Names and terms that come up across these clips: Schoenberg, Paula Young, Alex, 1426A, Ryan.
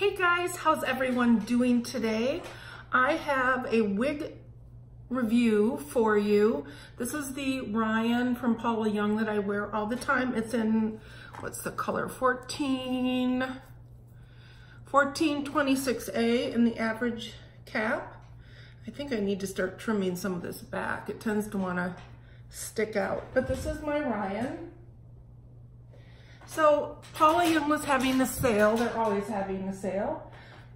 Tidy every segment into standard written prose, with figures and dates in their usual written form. Hey guys, how's everyone doing today? I have a wig review for you. This is the Ryan from Paula Young that I wear all the time. It's in, what's the color? 1426A in the average cap. I think I need to start trimming some of this back. It tends to want to stick out. But this is my Ryan. So Paula Young was having a sale. They're always having a sale.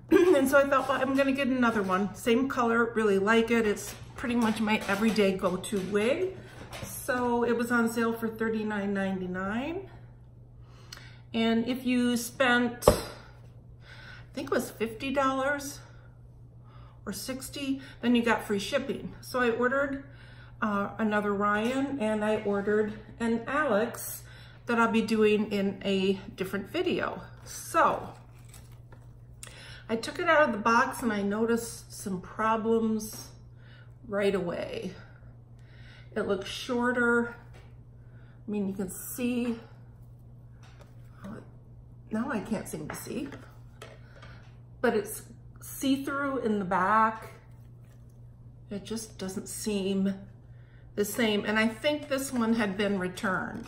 And so I thought, well, I'm going to get another one. Same color, really like it. It's pretty much my everyday go-to wig. So it was on sale for $39.99. And if you spent, I think it was $50 or $60, then you got free shipping. So I ordered another Ryan, and I ordered an Alex that I'll be doing in a different video. So I took it out of the box and I noticed some problems right away. It looks shorter. I mean, you can see, now I can't seem to see, but it's see-through in the back. It just doesn't seem the same. And I think this one had been returned,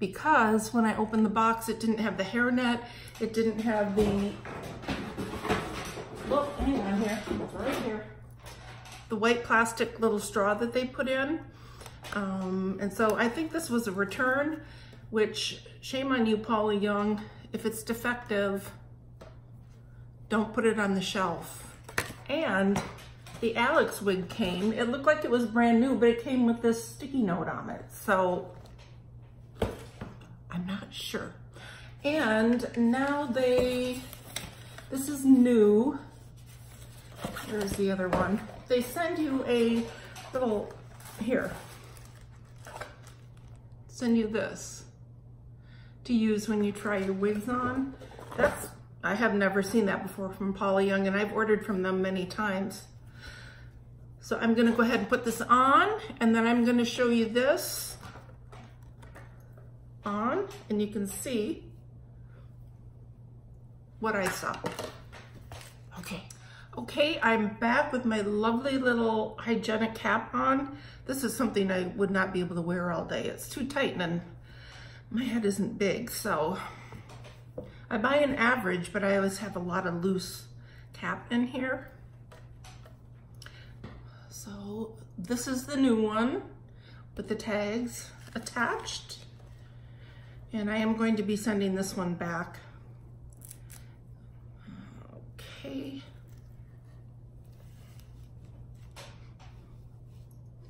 because when I opened the box, it didn't have the hairnet. It didn't have the, oh, hang on here, it's right here, the white plastic little straw that they put in. And so I think this was a return, which, shame on you, Paula Young. If it's defective, don't put it on the shelf. And the Alex wig came, it looked like it was brand new, but it came with this sticky note on it. So I'm not sure. And now this is new. Here's the other one. They send you a little, here, send you this to use when you try your wigs on. That's, I have never seen that before from Paula Young, and I've ordered from them many times. So I'm gonna go ahead and put this on, and then I'm gonna show you this on, and you can see what I saw. Okay, I'm back with my lovely little hygienic cap on. This is something I would not be able to wear all day. It's too tight, and my head isn't big, so I buy an average, but I always have a lot of loose cap in here. So this is the new one with the tags attached. And I am going to be sending this one back. Okay.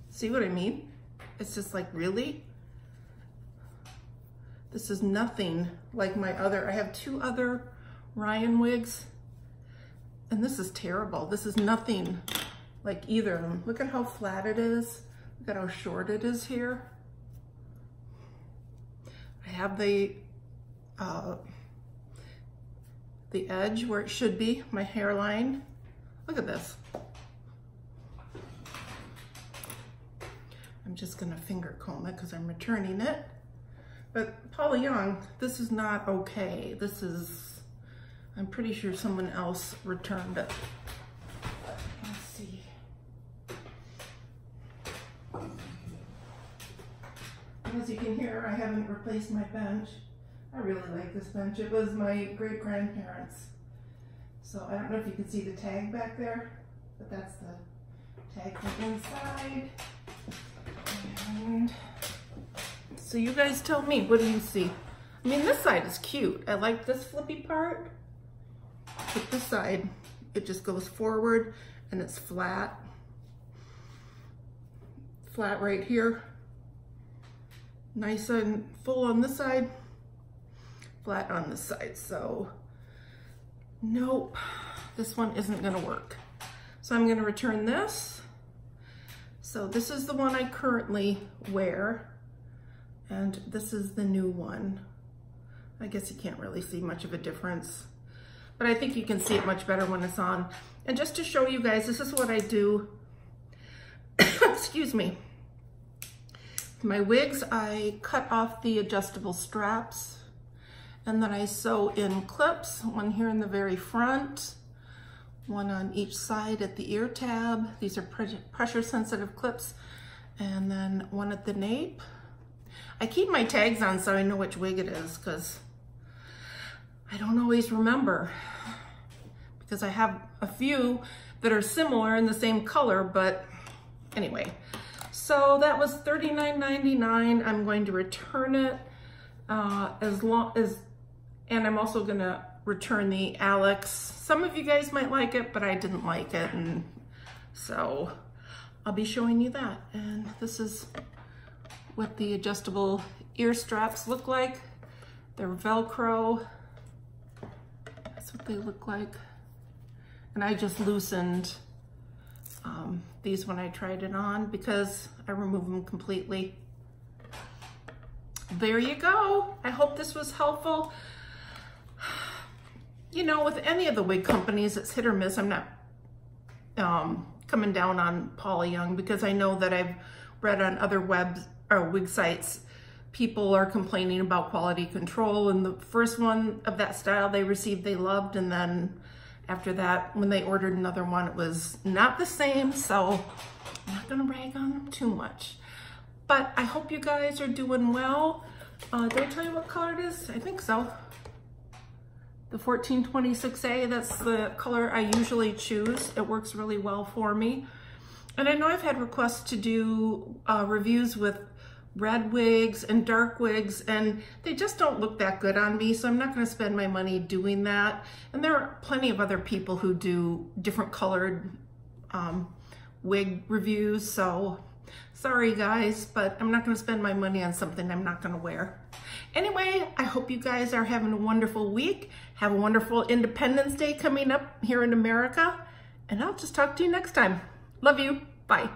See what I mean? It's just like, really? This is nothing like my other. I have two other Ryan wigs, and this is terrible. This is nothing like either of them. Look at how flat it is. Look at how short it is here. I have the edge where it should be, my hairline. Look at this. I'm just gonna finger comb it because I'm returning it. But Paula Young, this is not okay. This is, I'm pretty sure someone else returned it. Let's see. As you can hear, I haven't replaced my bench. I really like this bench. It was my great-grandparents'. So I don't know if you can see the tag back there, but that's the tag from inside. And so you guys tell me, what do you see? I mean, this side is cute. I like this flippy part, but this side, it just goes forward and it's flat. Flat right here. Nice and full on this side, flat on this side. So nope, this one isn't gonna work. So I'm gonna return this. So this is the one I currently wear, and this is the new one. I guess you can't really see much of a difference, but I think you can see it much better when it's on. And just to show you guys, this is what I do, excuse me. My wigs, I cut off the adjustable straps And then I sew in clips, one here in the very front, one on each side at the ear tab. These are pressure sensitive clips. And then one at the nape. I keep my tags on so I know which wig it is, because I don't always remember, because I have a few that are similar in the same color. But anyway, so that was $39.99. I'm going to return it and I'm also gonna return the Alex. Some of you guys might like it, but I didn't like it, and so I'll be showing you that. And this is what the adjustable ear straps look like. They're Velcro. That's what they look like. And I just loosened these when I tried it on, because I removed them completely. There you go. I hope this was helpful. You know, with any of the wig companies, it's hit or miss. I'm not coming down on Paula Young, because I know that I've read on other wig sites, people are complaining about quality control, and the first one of that style they received they loved, and then after that when they ordered another one it was not the same. So I'm not gonna brag on them too much, but I hope you guys are doing well. Did I tell you what color it is? I think so. The 1426A, that's the color I usually choose. It works really well for me. And I know I've had requests to do reviews with red wigs and dark wigs, and they just don't look that good on me, so I'm not gonna spend my money doing that. And there are plenty of other people who do different colored wig reviews, so sorry guys, but I'm not gonna spend my money on something I'm not gonna wear. Anyway, I hope you guys are having a wonderful week. Have a wonderful Independence Day coming up here in America, and I'll just talk to you next time. Love you. Bye.